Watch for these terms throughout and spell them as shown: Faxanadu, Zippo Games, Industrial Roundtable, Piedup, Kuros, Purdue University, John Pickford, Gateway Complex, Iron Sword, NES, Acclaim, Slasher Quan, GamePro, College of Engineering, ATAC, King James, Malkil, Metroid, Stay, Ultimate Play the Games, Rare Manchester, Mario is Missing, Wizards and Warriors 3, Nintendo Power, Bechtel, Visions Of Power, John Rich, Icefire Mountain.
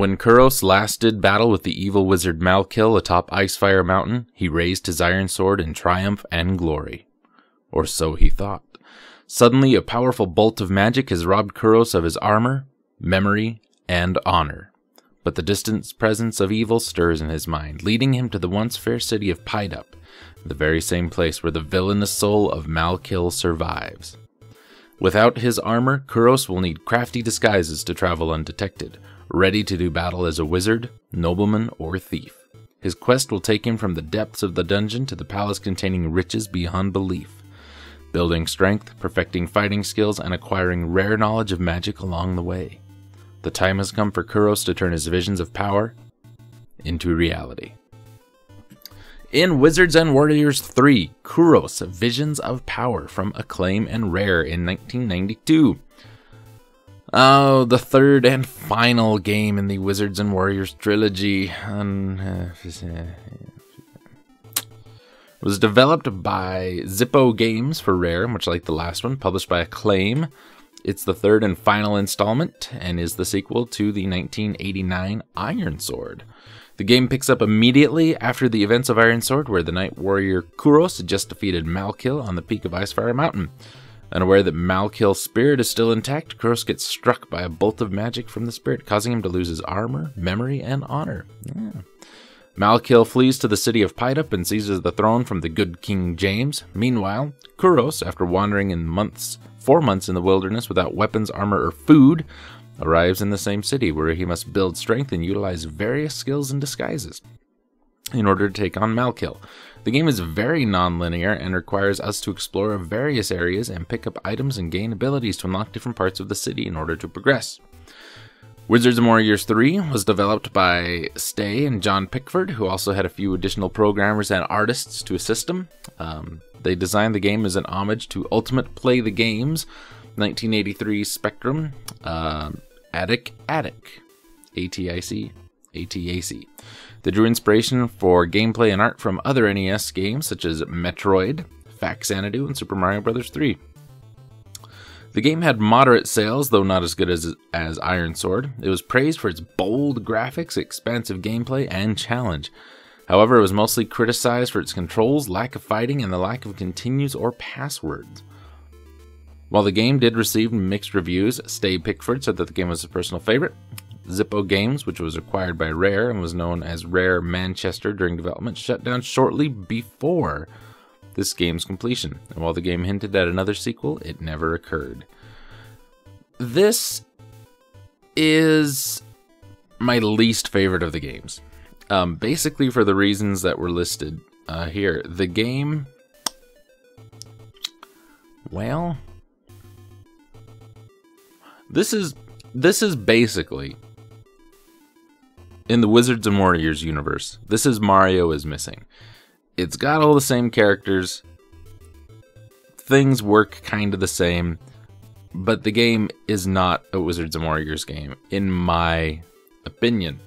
When Kuros last did battle with the evil wizard Malkil atop Icefire Mountain, he raised his iron sword in triumph and glory. Or so he thought. Suddenly, a powerful bolt of magic has robbed Kuros of his armor, memory, and honor. But the distant presence of evil stirs in his mind, leading him to the once fair city of Piedup, the very same place where the villainous soul of Malkil survives. Without his armor, Kuros will need crafty disguises to travel undetected, ready to do battle as a wizard, nobleman, or thief. His quest will take him from the depths of the dungeon to the palace containing riches beyond belief, building strength, perfecting fighting skills, and acquiring rare knowledge of magic along the way. The time has come for Kuros to turn his visions of power into reality. In Wizards and Warriors 3, Kuros, Visions of Power from Acclaim and Rare in 1992. The third and final game in the Wizards and Warriors trilogy. It was developed by Zippo Games for Rare, much like the last one, published by Acclaim. It's the third and final installment, and is the sequel to the 1989 Iron Sword. The game picks up immediately after the events of Iron Sword, where the knight warrior Kuros just defeated Malkil on the peak of Icefire Mountain. Unaware that Malkil's spirit is still intact, Kuros gets struck by a bolt of magic from the spirit, causing him to lose his armor, memory, and honor. Yeah. Malkil flees to the city of Piedup and seizes the throne from the good King James. Meanwhile, Kuros, after wandering in 4 months in the wilderness without weapons, armor, or food, arrives in the same city where he must build strength and utilize various skills and disguises in order to take on Malkil. The game is very non-linear and requires us to explore various areas and pick up items and gain abilities to unlock different parts of the city in order to progress. Wizards and Warriors 3 was developed by Stay and John Pickford, who also had a few additional programmers and artists to assist them. They designed the game as an homage to Ultimate Play the Games, 1983 Spectrum, Attic, ATAC. They drew inspiration for gameplay and art from other NES games such as Metroid, Faxanadu, and Super Mario Bros. 3. The game had moderate sales, though not as good as Iron Sword. It was praised for its bold graphics, expansive gameplay, and challenge. However, it was mostly criticized for its controls, lack of fighting, and the lack of continues or passwords. While the game did receive mixed reviews, Stay Pickford said that the game was his personal favorite. Zippo Games, which was acquired by Rare and was known as Rare Manchester during development, shut down shortly before this game's completion, and while the game hinted at another sequel, it never occurred. This is my least favorite of the games, basically for the reasons that were listed here. The game, well, this is basically, in the Wizards and Warriors universe, this is Mario is Missing. It's got all the same characters, things work kind of the same, but the game is not a Wizards and Warriors game, in my opinion.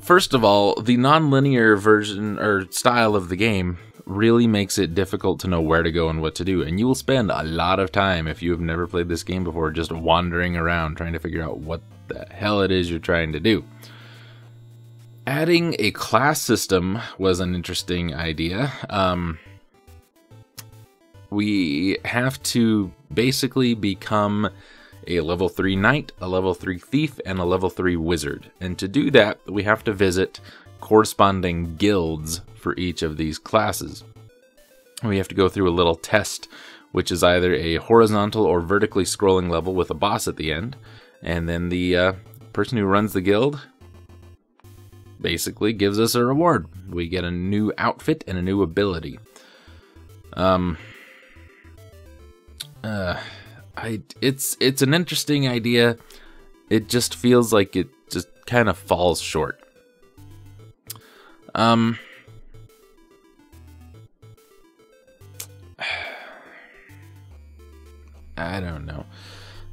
First of all, the non-linear version or style of the game really makes it difficult to know where to go and what to do, and you will spend a lot of time, if you have never played this game before, just wandering around trying to figure out what the hell it is you're trying to do. Adding a class system was an interesting idea. We have to basically become a level 3 knight, a level 3 thief, and a level 3 wizard. And to do that, we have to visit corresponding guilds for each of these classes. We have to go through a little test, which is either a horizontal or vertically scrolling level with a boss at the end. And then the person who runs the guild basically gives us a reward. We get a new outfit and a new ability. It's an interesting idea. It just feels like it just kind of falls short. I don't know.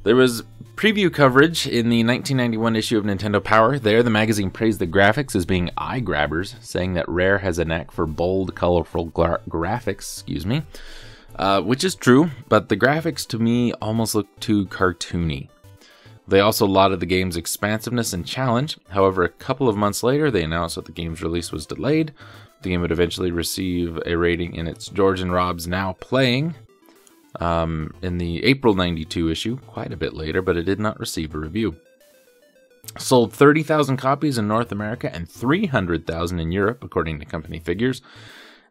There was preview coverage in the 1991 issue of Nintendo Power. There, the magazine praised the graphics as being eye-grabbers, saying that Rare has a knack for bold, colorful graphics, which is true, but the graphics to me almost look too cartoony. They also lauded the game's expansiveness and challenge. However, a couple of months later, they announced that the game's release was delayed. The game would eventually receive a rating in its George and Rob's Now Playing in the April 92 issue, quite a bit later, but it did not receive a review. Sold 30,000 copies in North America and 300,000 in Europe, according to company figures.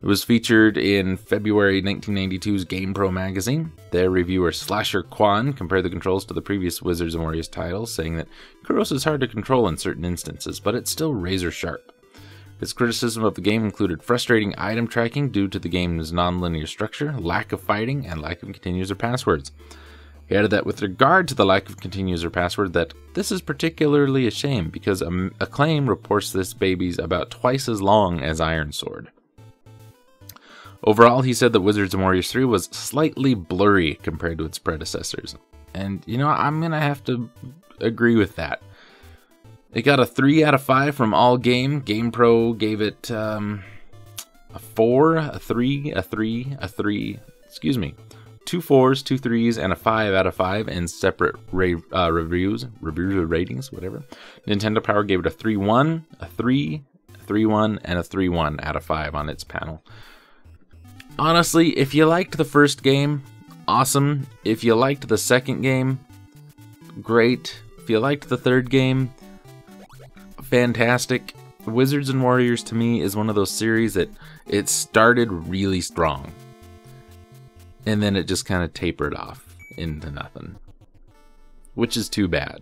It was featured in February 1992's GamePro magazine. Their reviewer Slasher Quan compared the controls to the previous Wizards and Warriors titles, saying that Kuros is hard to control in certain instances, but it's still razor sharp. His criticism of the game included frustrating item tracking due to the game's non-linear structure, lack of fighting, and lack of continues or passwords. He added that with regard to the lack of continues or password, that this is particularly a shame because Acclaim reports this baby's about twice as long as Iron Sword. Overall, he said that Wizards and Warriors 3 was slightly blurry compared to its predecessors. And, you know, I'm going to have to agree with that. It got a 3 out of 5 from All Game. GamePro gave it a 4, a 3, a 3, a 3, excuse me, 2 4s, 2 3s, and a 5 out of 5 in separate ratings, whatever. Nintendo Power gave it a 3-1, a 3, a 3-1, and a 3-1 out of 5 on its panel. Honestly, if you liked the first game, awesome. If you liked the second game, great. If you liked the third game, fantastic. Wizards and Warriors to me is one of those series that it started really strong, and then it just kind of tapered off into nothing, which is too bad.